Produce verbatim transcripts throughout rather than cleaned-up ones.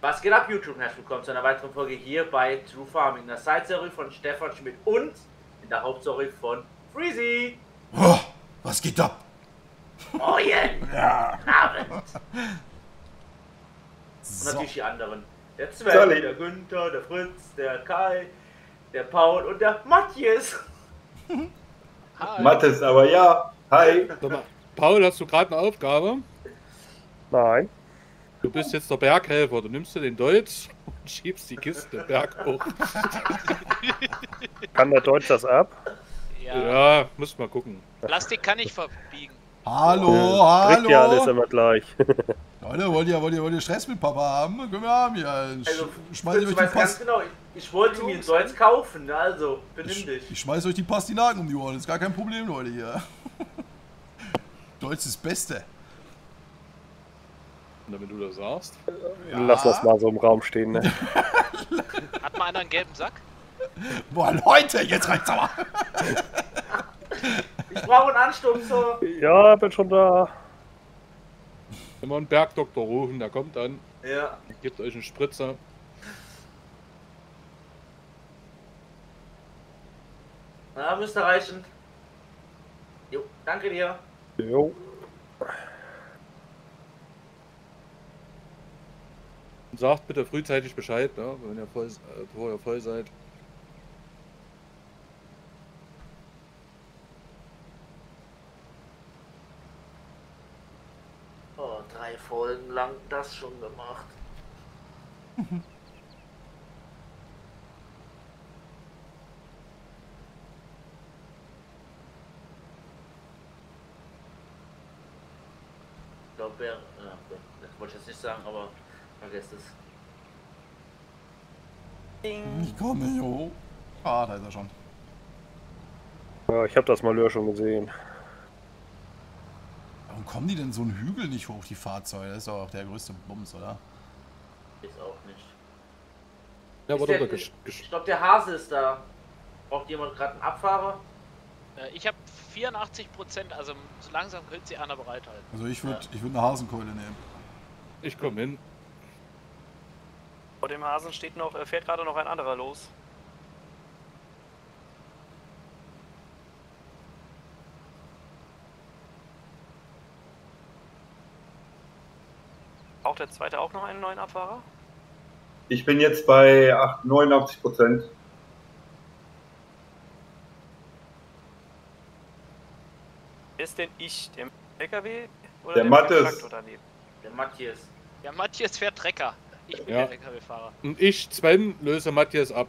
Was geht ab, YouTube? Herzlich willkommen zu einer weiteren Folge hier bei True Farming. Das Side-Story von Stefan Schmidt und in der Hauptstory von Freezy. Oh, was geht ab? Morgen! Ja. Abend! So. Und natürlich die anderen. Der Zwerg, so, der Günther, der Fritz, der Kai, der Paul und der Matthias. Matthias, aber ja. Hi. Paul, hast du gerade eine Aufgabe? Nein. Du bist jetzt der Berghelfer, du nimmst dir den Deutz und schiebst die Kiste berghoch. Kann der Deutz das ab? Ja, ja, muss mal gucken. Plastik kann ich verbiegen. Hallo, ja, hallo! Ja, alles immer gleich. Leute, wollt ihr, wollt ihr, wollt ihr Stress mit Papa haben? Können wir haben hier. Also, ich weiß die Post ganz genau, ich, ich wollte mir den Deutz kaufen, also benimm ich, dich. Ich schmeiß euch die Pastinaken um die Ohren, ist gar kein Problem, Leute, hier. Deutz ist das Beste. Wenn du das sagst. Ja. Lass das mal so im Raum stehen, ne? Hat mal einer einen gelben Sack? Boah, Leute, jetzt reicht's aber! Ich brauche einen Anstupser. Ja, bin schon da. Immer einen Bergdoktor rufen, der kommt dann. Ja. Gibt euch einen Spritzer. Na, müsste reichen. Jo, danke dir. Jo. Und sagt bitte frühzeitig Bescheid, ne, wenn ihr voll, äh, bevor ihr voll seid. Oh, drei Folgen lang das schon gemacht. Ich glaube, wer, äh, das wollte ich jetzt nicht sagen, aber... Vergesst es. Ding. Ich komme, jo. Ah, da ist er schon. Ja, ich habe das Malheur schon gesehen. Warum kommen die denn so einen Hügel nicht hoch, die Fahrzeuge? Das ist doch auch der größte Bums, oder? Ist auch nicht. Ja, ist der, ich ich glaube, der Hase ist da. Braucht jemand gerade einen Abfahrer? Ich habe vierundachtzig Prozent, also so langsam könnte sie einer bereithalten. Also ich würde ja. ich würd eine Hasenkeule nehmen. Ich komme hin. Vor dem Hasen steht noch, fährt gerade noch ein anderer los. Braucht der zweite auch noch einen neuen Abfahrer? Ich bin jetzt bei neunundachtzig Prozent. Wer ist denn ich? Der L K W? Oder der Matthias. Der Matthias. Der Matthias fährt Trecker. Ich bin ja der L K W-Fahrer. Und ich, Sven, löse Matthias ab.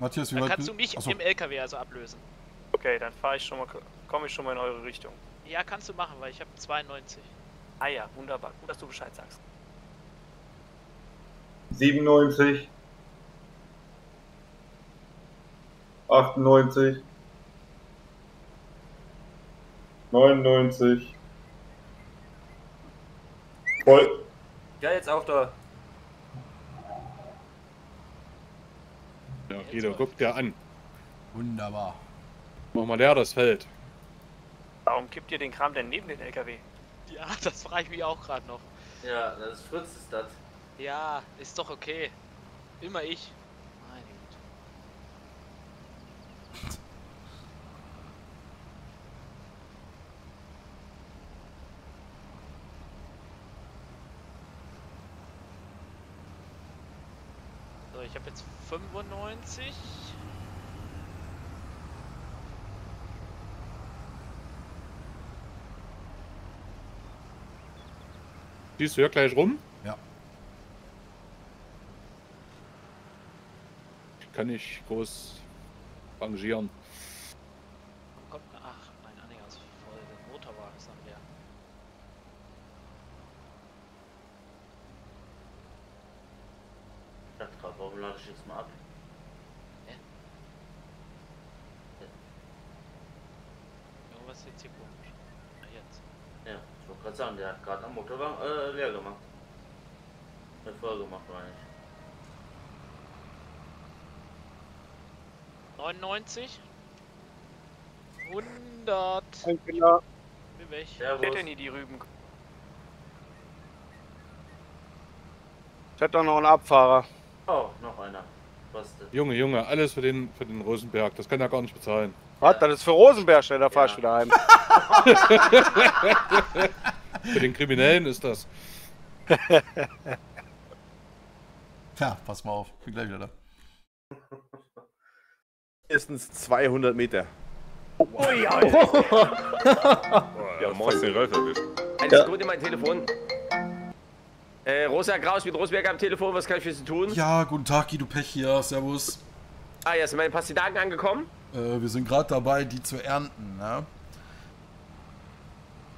Matthias, wie dann kannst du mich Achso. im L K W also ablösen. Okay, dann fahre ich schon mal, komme ich schon mal in eure Richtung. Ja, kannst du machen, weil ich habe zweiundneunzig. Ah ja, wunderbar. Gut, dass du Bescheid sagst. siebenundneunzig. achtundneunzig. neunundneunzig. Voll. Ja, jetzt auch da. Ja, Guido, guck dir an. Wunderbar. Mach mal der das Feld. Warum kippt ihr den Kram denn neben den L K W? Ja, das frage ich mich auch gerade noch. Ja, das ist Fritz, ist das. Ja, ist doch okay. Immer ich. Meine Güte. Ich habe jetzt fünfundneunzig. Siehst du ja gleich rum? Ja. Kann ich groß rangieren. Kommt, ach, mein Anhänger ist voll. Der Motorwagen ist dann leer. Warum lade ich jetzt mal ab? Hä? Ja. Irgendwas ist jetzt hier komisch. Na jetzt. Ja, ich wollte gerade sagen, der hat gerade am Motorwagen äh, leer gemacht. Hat voll gemacht, meine ich. neunundneunzig. hundert. Ich bin da. Bin weg. Wer denn hier die Rüben? Ich hätte doch noch einen Abfahrer. Oh, noch einer. Bastet. Junge, Junge, alles für den, für den Rosenberg. Das kann er gar nicht bezahlen. Was? Ja. Das ist für Rosenberg, schnell, da ja. fahr ich wieder heim. Für den Kriminellen ist das. Tja, pass mal auf. Bin gleich wieder da. Erstens zweihundert Meter. Oh, wow. Ui, oh. Boah, ja, morgens den Ralf erwischt. Eine Sekunde, mein Telefon. Äh, Rosa Graus mit Rosenberg am Telefon, was kann ich für Sie tun? Ja, guten Tag, Guido Pech hier, servus. Ah ja, sind meine Pastinaken angekommen? Äh, wir sind gerade dabei, die zu ernten, ne?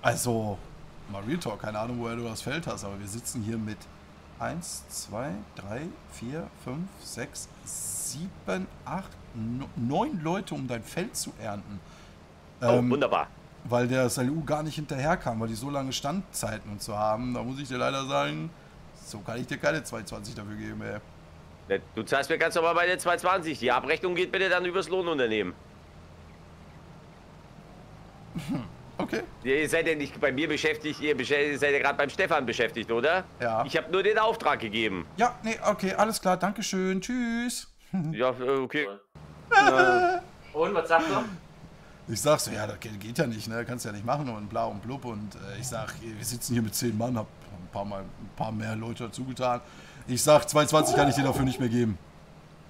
Also, mal Real Talk, keine Ahnung, woher du das Feld hast, aber wir sitzen hier mit eins, zwei, drei, vier, fünf, sechs, sieben, acht, neun Leute, um dein Feld zu ernten. Oh, ähm, wunderbar. Weil der S L U gar nicht hinterherkam, weil die so lange Standzeiten und so haben. Da muss ich dir leider sagen, so kann ich dir keine zwei zwanzig dafür geben, ey. Du zahlst mir ganz normal bei der zwei zwanzig. Die Abrechnung geht bitte dann übers Lohnunternehmen. Hm, okay. Ihr seid ja nicht bei mir beschäftigt, ihr seid ja gerade beim Stefan beschäftigt, oder? Ja. Ich habe nur den Auftrag gegeben. Ja, nee, okay, alles klar, dankeschön, tschüss. Ja, okay. Ja. Und, was sagt er? Ich sag so, ja, das geht ja nicht, ne? Kannst ja nicht machen und bla und blub. Und äh, ich sag, wir sitzen hier mit zehn Mann, hab ein paar, mal, ein paar mehr Leute dazugetan. Ich sag, zwei zwanzig kann ich dir dafür nicht mehr geben.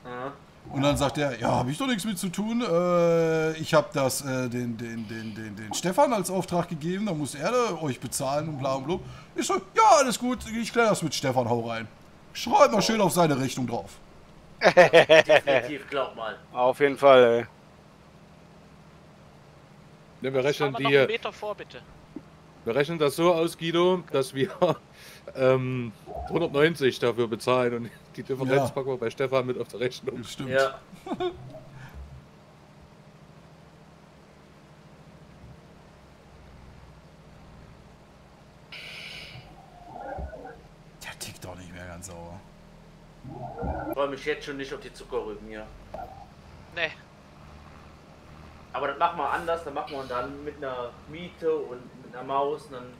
Ja. Und dann sagt er, ja, habe ich doch nichts mit zu tun. Äh, ich habe das äh, den, den, den, den, den Stefan als Auftrag gegeben, dann muss er da euch bezahlen und bla und blub. Ich so, ja, alles gut, ich klär das mit Stefan, hau rein. Schreib mal schön auf seine Rechnung drauf. Definitiv, glaub mal. Auf jeden Fall, ey. Ja, wir rechnen die, noch einen Meter vor, bitte. Wir rechnen das so aus, Guido, dass wir ähm, hundertneunzig dafür bezahlen und die Differenz ja. packen wir bei Stefan mit auf der Rechnung. Stimmt. Ja. Der tickt doch nicht mehr ganz sauber. Ich freue mich jetzt schon nicht auf die Zuckerrüben hier. Nee. Aber das machen wir anders, dann machen wir dann mit einer Miete und mit einer Maus, und dann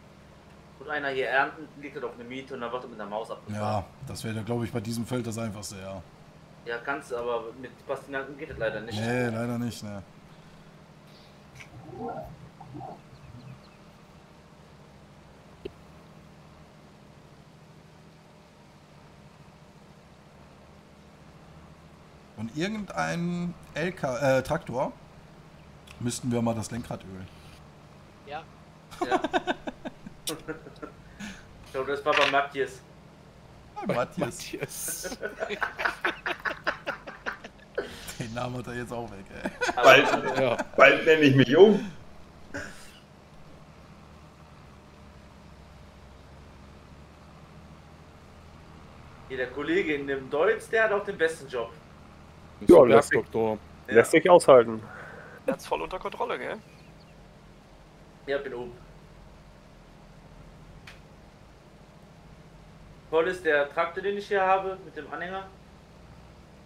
tut einer hier ernten, liegt er doch eine Miete und dann wird er mit einer Maus abgefahren. Ja, das wäre, glaube ich, bei diesem Feld das Einfachste, ja. Ja, kannst du, aber mit Pastinaken geht das leider nicht. Nee, leider nicht, ne. Und irgendein L K, äh, Traktor? Müssten wir mal das Lenkrad ölen. Ja. Ja. Ich glaube, das war bei Matthias. Bei Matthias. Matthias. Den Namen hat er jetzt auch weg, ey. Bald, ja. Bald nenne ich mich um. Hier, der Kollege in dem Deutz, der hat auch den besten Job. Ja, Bergdoktor. Lässt sich aushalten. Er hat's voll unter Kontrolle, gell? Ja, bin oben. Voll ist der Traktor, den ich hier habe, mit dem Anhänger.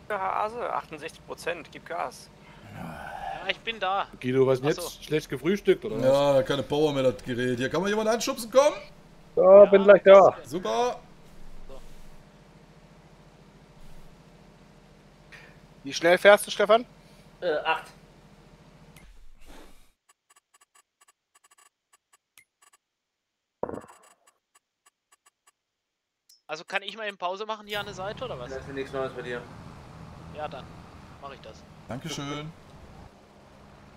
Ja, Hase, achtundsechzig Prozent, gib Gas. Ja, ich bin da. Guido, was denn so. Jetzt? Schlecht gefrühstückt, oder was? Ja, keine Power mehr, das Gerät. Hier, kann man jemanden anschubsen, komm? Ja, ja, bin gleich da. Super. So. Wie schnell fährst du, Stefan? Äh, acht. Also kann ich mal eben Pause machen hier an der Seite, oder was? Das ist nichts Neues bei dir. Ja, dann mache ich das. Dankeschön.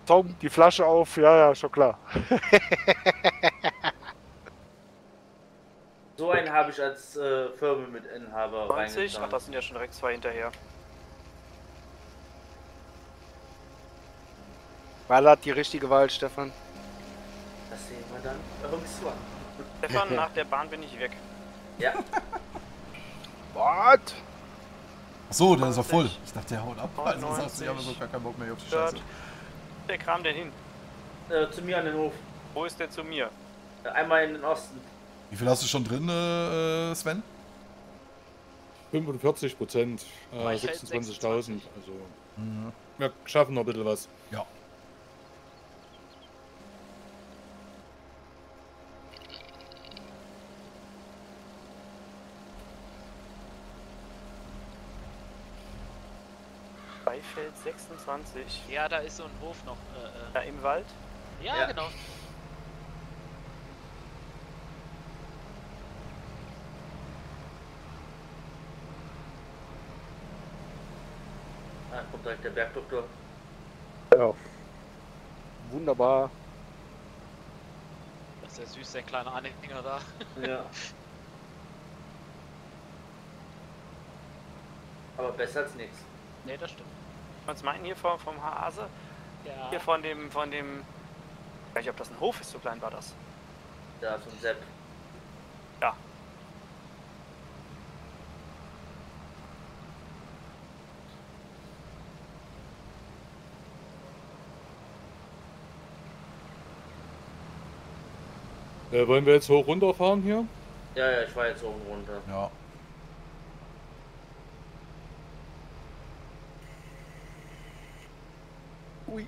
Tom, die Flasche auf. Ja, ja, schon klar. So einen habe ich als äh, Firmen mit Inhaber reingetan. Ach, das sind ja schon direkt zwei hinterher. Ballert die richtige Wahl, Stefan. Das sehen wir dann. Warum bist du an? Stefan, nach der Bahn bin ich weg. Ja. What? Achso, der ist ja voll. Ich dachte, der haut ab. Also sagst du, ich habe so gar keinen Bock mehr auf die Scheiße. Der kram denn hin? Äh, zu mir an den Hof. Wo ist der zu mir? Einmal in den Osten. Wie viel hast du schon drin, äh, Sven? fünfundvierzig Prozent, äh, sechsundzwanzigtausend. Also, mhm. Wir schaffen noch ein bisschen was. Ja. bei Feld sechsundzwanzig. Ja, da ist so ein Hof noch. Äh, äh. Da im Wald? Ja, ja, genau. Ah, kommt direkt der Bergdoktor. Ja. Wunderbar. Das ist ja süß, der kleine Anhänger da. Ja. Aber besser als nichts. Ne, das stimmt. Was meinen hier vom, vom Hase? Ja. Hier von dem, von dem... Ich weiß nicht, ob das ein Hof ist, so klein war das. Ja, vom Sepp. Ja. Äh, wollen wir jetzt hoch runter fahren hier? Ja, ja, ich war jetzt hoch und runter. Ja. Ui.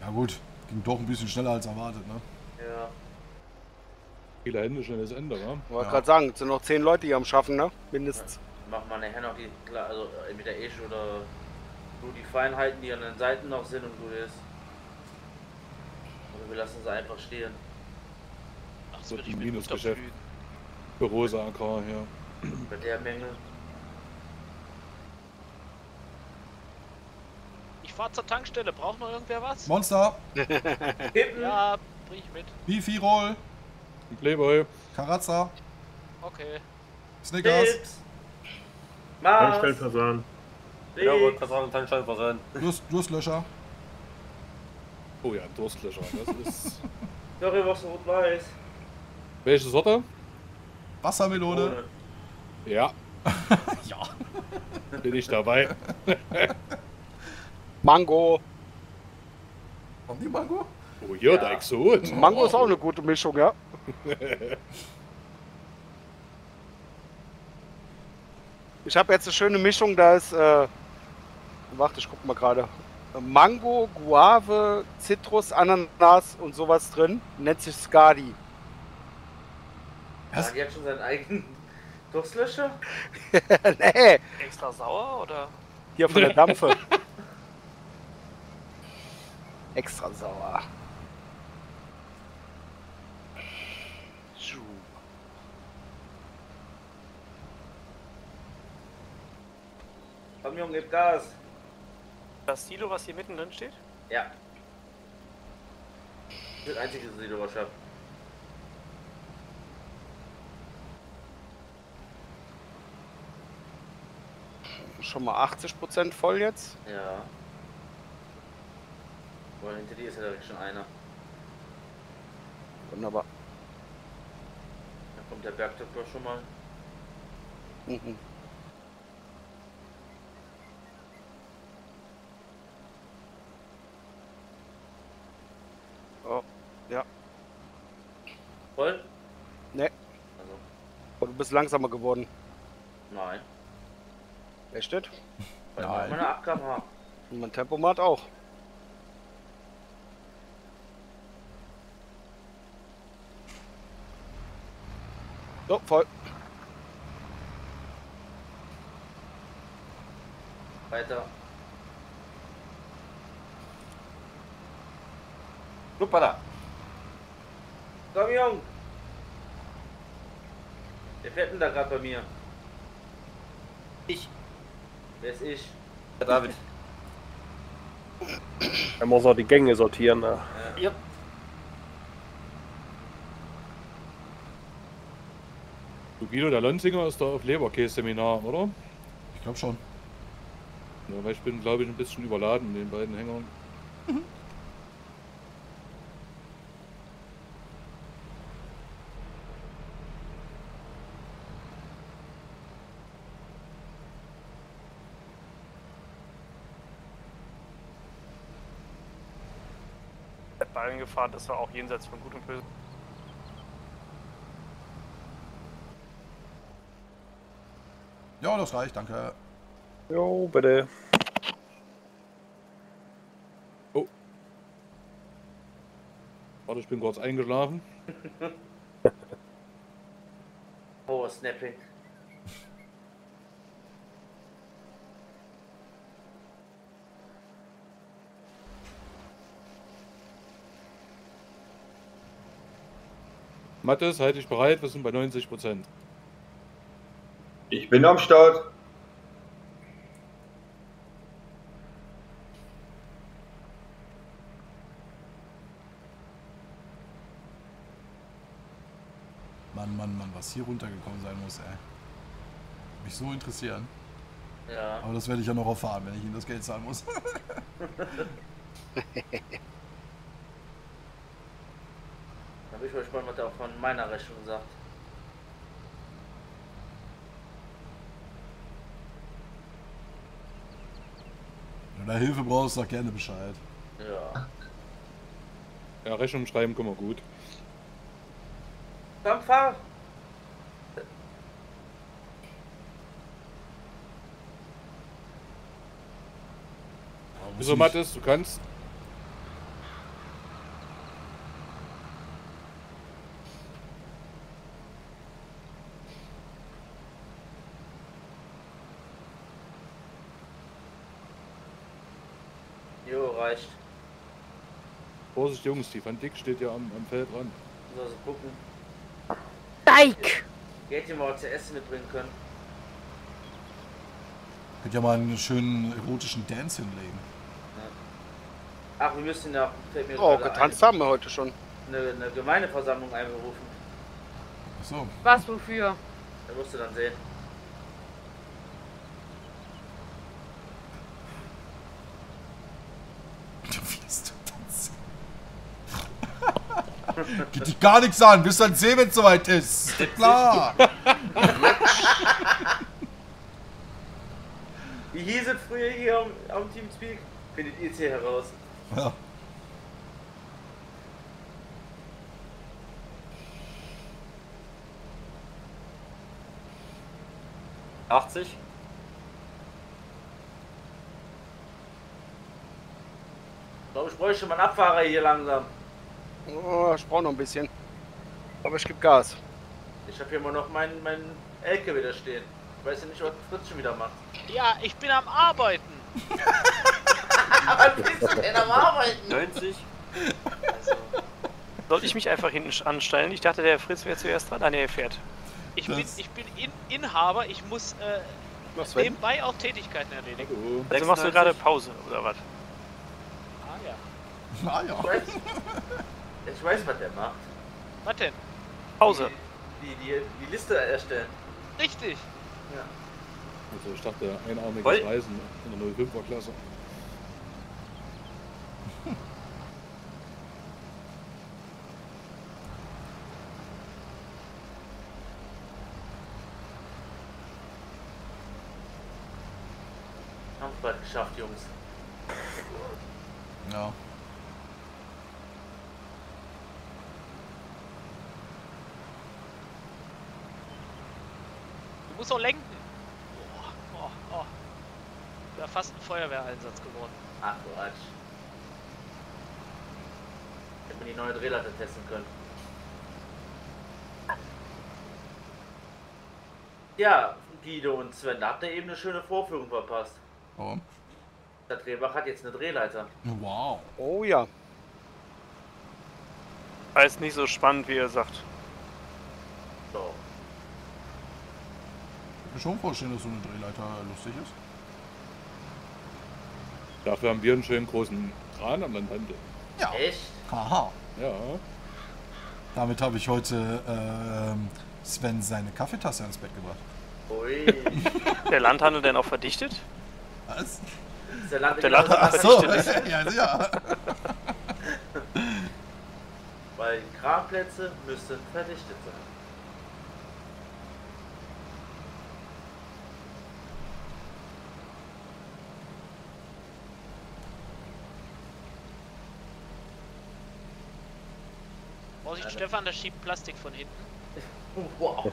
Ja gut, ging doch ein bisschen schneller als erwartet, ne? Ja. Viele Hände, schnelles Ende, ne? Ich wollte ja. gerade sagen, es sind noch zehn Leute hier am Schaffen, ne? Mindestens. Ja, machen wir nachher noch die, also entweder ich oder nur die Feinheiten, die an den Seiten noch sind und gut ist. Oder wir lassen sie einfach stehen. Ach, das so wird ein Minusgeschäft. Für rosa A K, ja. Bei der Menge. Ich fahr zur Tankstelle, braucht noch irgendwer was? Monster! Ja, bring ich mit. Bifi Roll! Playboy! Karazza! Okay. Snickers! Pips. Tankstellenversagen! Ja, wollte gerade sagen, Tankstellenversagen! Durst, Durstlöscher! Oh ja, Durstlöscher, das ist... Sorry, was rot-weiß! Welche Sorte? Wassermelone! Ja! Ja! Bin ich dabei! Mango! Haben die Mango? Oh ja, ja. Da ist so. Mango oh. ist auch eine gute Mischung, ja. Ich habe jetzt eine schöne Mischung, da ist... Äh, warte, ich guck mal gerade. Mango, Guave, Zitrus, Ananas und sowas drin. Nennt sich Skadi. Was? Ja, die hat schon seinen eigenen Durstlöscher? Nee. Extra sauer, oder? Hier von der Dampfe. Extra sauer. Komm Junge, gib Gas. Das Silo, was hier mitten drin steht? Ja. Das einzige Silo, was ich habe. Schon mal achtzig Prozent voll jetzt? Ja. Hinter dir ist ja direkt schon einer. Wunderbar. Da kommt der Bergdoktor schon mal. Mhm. Oh, ja. Voll? Ne. Also. Und du bist langsamer geworden. Nein. Echt? Weil wir auch mal eine Abgabe haben. Und mein Tempomat auch. So, voll. Weiter. Super da. Komm, Jung. Wer fährt denn da gerade bei mir? Ich. Wer ist ich? Der David. Er muss auch die Gänge sortieren. Ne? Ja. Ja. Guido, der Lonzinger ist da auf Leberkäse-Seminar, oder? Ich glaube schon. Ja, weil ich bin, glaube ich, ein bisschen überladen mit den beiden Hängern. Mhm. Der Ballen gefahren, das war auch jenseits von Gut und Böse. Ja, das reicht, danke. Jo, bitte. Oh. Warte, ich bin kurz eingeschlafen. Oh, snapping. Mathis, halte dich bereit, wir sind bei neunzig Prozent. Ich bin am Start. Mann, Mann, Mann, was hier runtergekommen sein muss, ey. Mich so interessieren. Ja. Aber das werde ich ja noch erfahren, wenn ich Ihnen das Geld zahlen muss. Da bin ich mal gespannt, was er auch von meiner Rechnung sagt. Wenn du da Hilfe brauchst, sag gerne Bescheid. Ja. Ja, Rechnung schreiben können wir gut. Komm, fahr! So, Mathis, du kannst. Jo, reicht. Vorsicht, Jungs, die Van Dick steht ja am, am Feld dran. Lass uns gucken. Dike! Ihr hättet mal was zu essen mitbringen können. Könnt ja mal einen schönen erotischen Dance hinlegen. Ach, wir müssen ja... Oh, getanzt haben wir heute schon. Eine, eine Gemeindeversammlung einberufen. Ach so. Was, wofür? Da musst du dann sehen. Du willst du tanzen. Geht dich gar nichts an, bis dann sehen, wenn es soweit ist. Klar. Wie hieß es früher hier am, am Teamspeak? Findet ihr es hier heraus? Ja. achtzig. Ich glaube, ich bräuchte mal einen Abfahrer hier langsam. Oh, ich brauche noch ein bisschen. Aber ich gebe Gas. Ich habe hier immer noch meinen, meinen L K W da stehen. Ich weiß ja nicht, was Fritz schon wieder macht. Ja, ich bin am Arbeiten. Aber bist du denn am Arbeiten? neunzig. Also. Sollte ich mich einfach hinten anstellen? Ich dachte, der Fritz wäre zuerst dran. Ah, ne, er fährt. Ich bin, ich bin in Inhaber, ich muss äh, nebenbei auch Tätigkeiten erledigen. Uh, also machst du gerade Pause, oder was? Ah ja. Ah ja. Ich weiß, ich weiß, was der macht. Was denn? Pause. Die, die, die, die Liste erstellen. Richtig. Ja. Also ich dachte, einarmiges Voll. Reisen in der null fünfer Klasse. Geschafft, Jungs. Ja. Du musst auch lenken. Oh, oh, oh. Wäre fast ein Feuerwehreinsatz geworden. Ach, Quatsch. Hätten wir die neue Drehleiter testen können. Ja, Guido und Sven, da habt ihr eben eine schöne Vorführung verpasst. Warum? Der Drehbach hat jetzt eine Drehleiter. Wow. Oh ja. Das ist nicht so spannend, wie ihr sagt. So. Ich kann mir schon vorstellen, dass so eine Drehleiter lustig ist. Dafür haben wir einen schönen großen Kran am Landhandel. Ja. Echt? Aha. Ja. Damit habe ich heute äh, Sven seine Kaffeetasse ins Bett gebracht. Ui. Der Landhandel denn auch verdichtet? Was? Der Land der Land Ach so, ja, ja. Weil Grabplätze müssten verdichtet sein. Vorsicht, also. Stefan, da schiebt Plastik von hinten. Wow.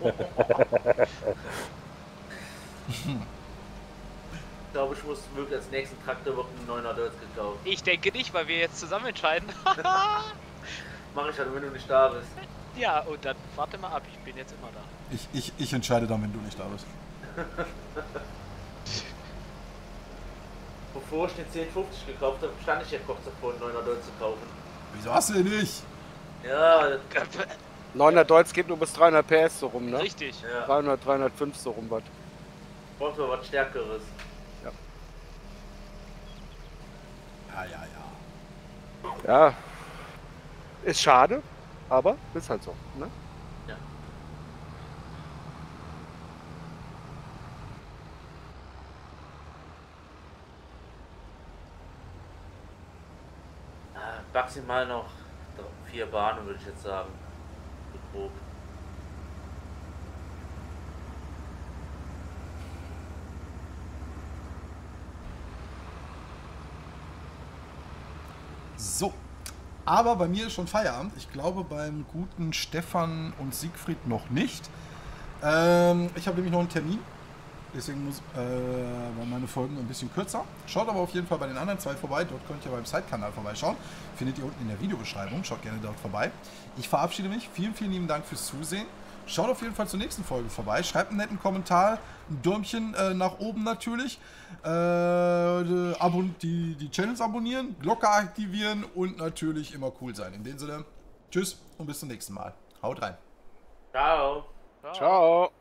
Ich glaube, ich muss wirklich als nächsten Traktor noch einen neuner Deutz gekauft. Ich denke nicht, weil wir jetzt zusammen entscheiden. Mach ich dann, wenn du nicht da bist. Ja, und dann warte mal ab, ich bin jetzt immer da. Ich, ich, ich entscheide dann, wenn du nicht da bist. Bevor ich den zehn fünfzig gekauft habe, stand ich ja kurz davor, einen neuner Deutz zu kaufen. Wieso hast du den nicht? Ja, neunhundert Deutz geht nur bis dreihundert P S so rum, ne? Richtig. Ja. dreihundert, dreihundertfünf so rum, was. Brauchen wir was Stärkeres. Ja. Ja, ja, ja. Ja. Ist schade, aber ist halt so, ne? Ja. Maximal noch vier Bahnen, würde ich jetzt sagen. Grob. So, aber bei mir ist schon Feierabend. Ich glaube beim guten Stefan und Siegfried noch nicht. Ähm, ich habe nämlich noch einen Termin. Deswegen muss, äh, waren meine Folgen ein bisschen kürzer. Schaut aber auf jeden Fall bei den anderen zwei vorbei. Dort könnt ihr beim Side-Kanal vorbeischauen. Findet ihr unten in der Videobeschreibung. Schaut gerne dort vorbei. Ich verabschiede mich. Vielen, vielen lieben Dank fürs Zusehen. Schaut auf jeden Fall zur nächsten Folge vorbei. Schreibt einen netten Kommentar. Ein Däumchen äh, nach oben natürlich. Äh, die, die Channels abonnieren. Glocke aktivieren. Und natürlich immer cool sein. In dem Sinne, tschüss und bis zum nächsten Mal. Haut rein. Ciao. Ciao. Ciao.